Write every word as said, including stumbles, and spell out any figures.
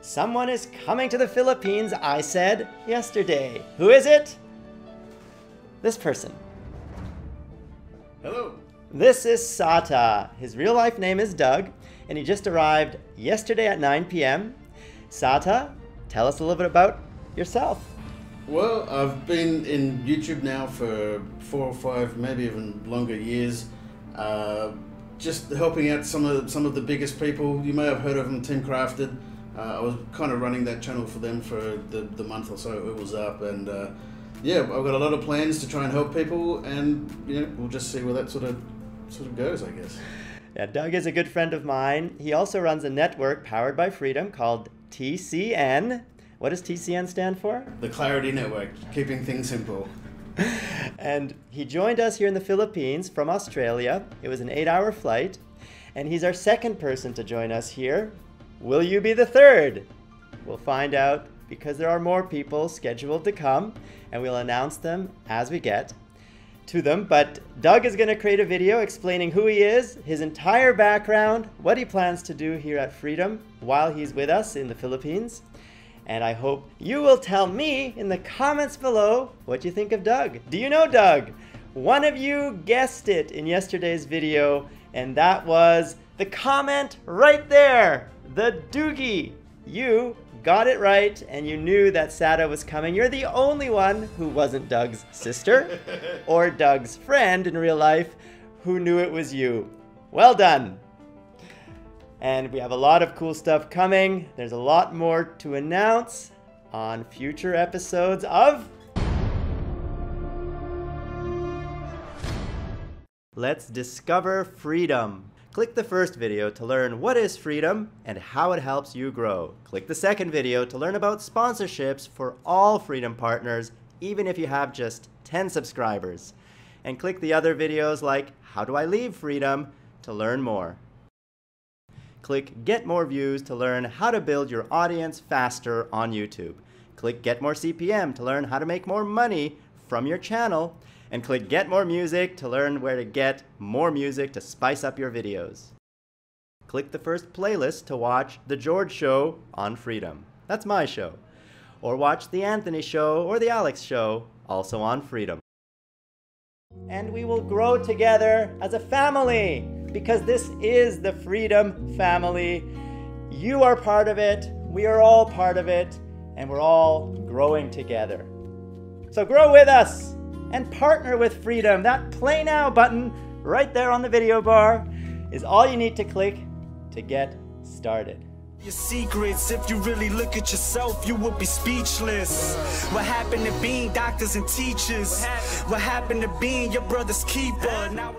Someone is coming to the Philippines, I said yesterday. Who is it? This person. Hello. This is Sata. His real life name is Doug, and he just arrived yesterday at nine p m Sata, tell us a little bit about yourself. Well, I've been in YouTube now for four or five, maybe even longer years, uh, just helping out some of, some of the biggest people. You may have heard of them, Tim Crafted. Uh, I was kind of running that channel for them for the, the month or so it was up, and uh, yeah, I've got a lot of plans to try and help people, and you know, we'll just see where that sort of sort of goes, I guess. Yeah, Doug is a good friend of mine. He also runs a network powered by freedom called T C N. What does T C N stand for? The Clarity Network, keeping things simple. And he joined us here in the Philippines from Australia. It was an eight hour flight, and he's our second person to join us here. Will you be the third? We'll find out, because there are more people scheduled to come, and we'll announce them as we get to them. But Doug is going to create a video explaining who he is, his entire background, what he plans to do here at Freedom while he's with us in the Philippines. And I hope you will tell me in the comments below what you think of Doug. Do you know Doug? One of you guessed it in yesterday's video, and that was the comment right there, the Doogie. You got it right, and you knew that Sata was coming. You're the only one who wasn't Doug's sister or Doug's friend in real life who knew it was you. Well done. And we have a lot of cool stuff coming. There's a lot more to announce on future episodes of Let's Discover Freedom. Click the first video to learn what is freedom and how it helps you grow. Click the second video to learn about sponsorships for all Freedom partners, even if you have just ten subscribers. And click the other videos like How Do I Leave Freedom to learn more. Click Get More Views to learn how to build your audience faster on YouTube. Click Get More C P M to learn how to make more money from your channel. And click Get More Music to learn where to get more music to spice up your videos. Click the first playlist to watch The George Show on Freedom. That's my show. Or watch The Anthony Show or The Alex Show, also on Freedom. And we will grow together as a family, because this is the Freedom family. You are part of it, we are all part of it, and we're all growing together. So grow with us and partner with Freedom. That Play Now button right there on the video bar is all you need to click to get started. Your secrets, if you really look at yourself, you would be speechless. What happened to being doctors and teachers? What happened to being your brother's keeper? Now